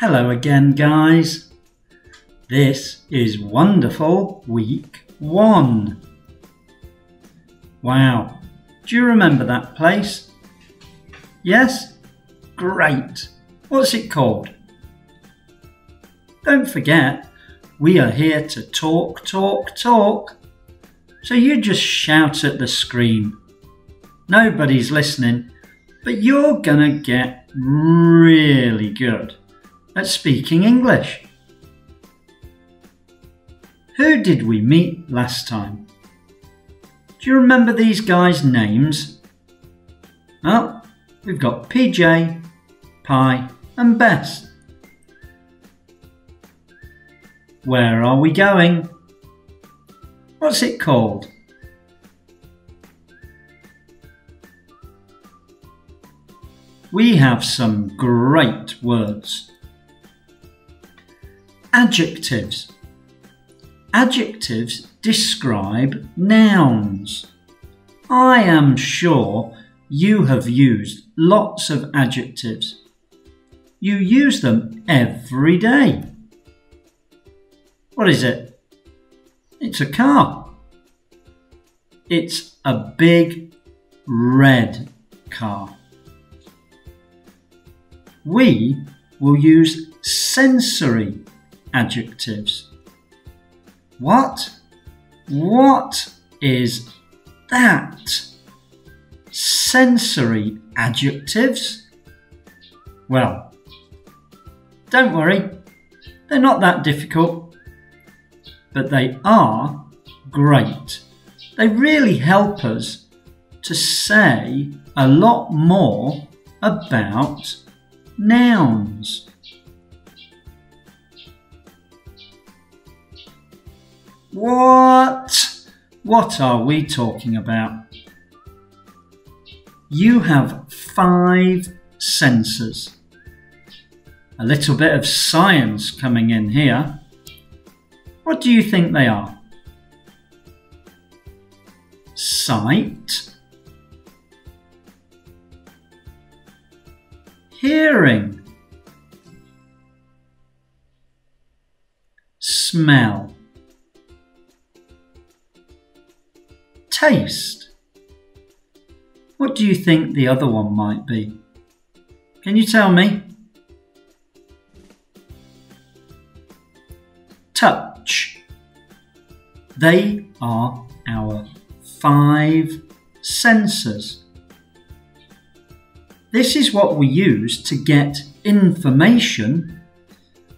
Hello again, guys. This is wonderful week one. Wow, do you remember that place? Yes? Great. What's it called? Don't forget, we are here to talk, talk, talk. So you just shout at the screen. Nobody's listening, but you're gonna get really good at speaking English. Who did we meet last time? Do you remember these guys' names? Well, we've got PJ, Pi and Bess. Where are we going? What's it called? We have some great words. Adjectives. Adjectives describe nouns. I am sure you have used lots of adjectives. You use them every day. What is it? It's a car. It's a big red car. We will use sensory adjectives. What? What is that? Sensory adjectives? Well, don't worry, they're not that difficult, but they are great. They really help us to say a lot more about nouns. What? What are we talking about? You have 5 senses. A little bit of science coming in here. What do you think they are? Sight, hearing, smell, taste. What do you think the other one might be? Can you tell me? Touch. They are our 5 senses. This is what we use to get information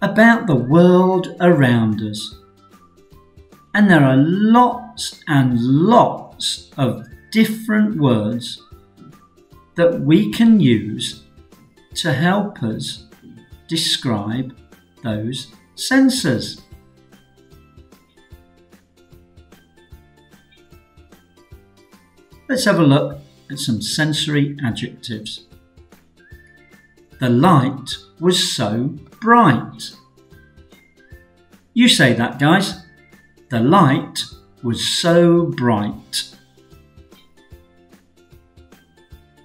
about the world around us. And there are lots and lots of different words that we can use to help us describe those senses. Let's have a look at some sensory adjectives. The light was so bright. You say that, guys. The light was so bright.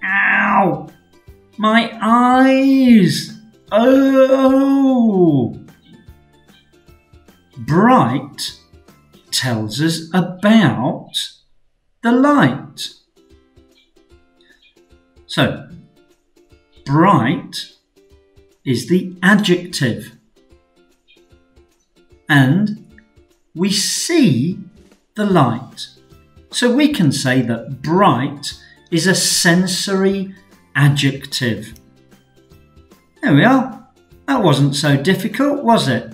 Ow! My eyes! Oh! Bright tells us about the light. So, bright is the adjective, and we see the light. So we can say that bright is a sensory adjective. There we are. That wasn't so difficult, was it?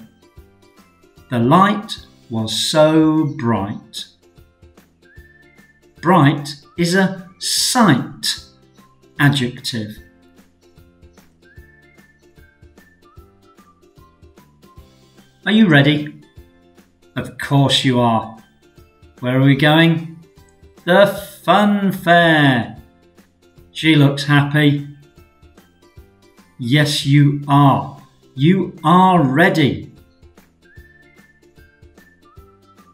The light was so bright. Bright is a sight adjective. Are you ready? Of course you are. Where are we going? The fun fair. She looks happy. Yes, you are. You are ready.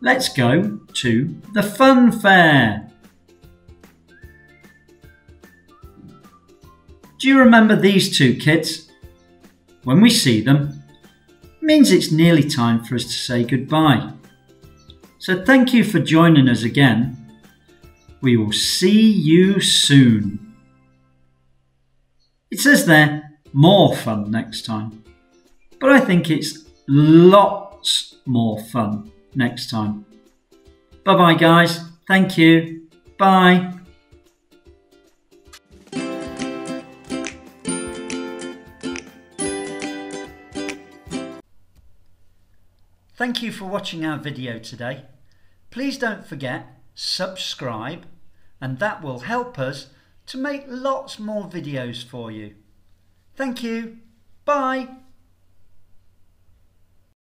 Let's go to the fun fair. Do you remember these two kids? When we see them, means it's nearly time for us to say goodbye. So thank you for joining us again. We will see you soon. It says there, more fun next time. But I think it's lots more fun next time. Bye-bye, guys. Thank you. Bye. Thank you for watching our video today. Please don't forget, subscribe, and that will help us to make lots more videos for you. Thank you. Bye.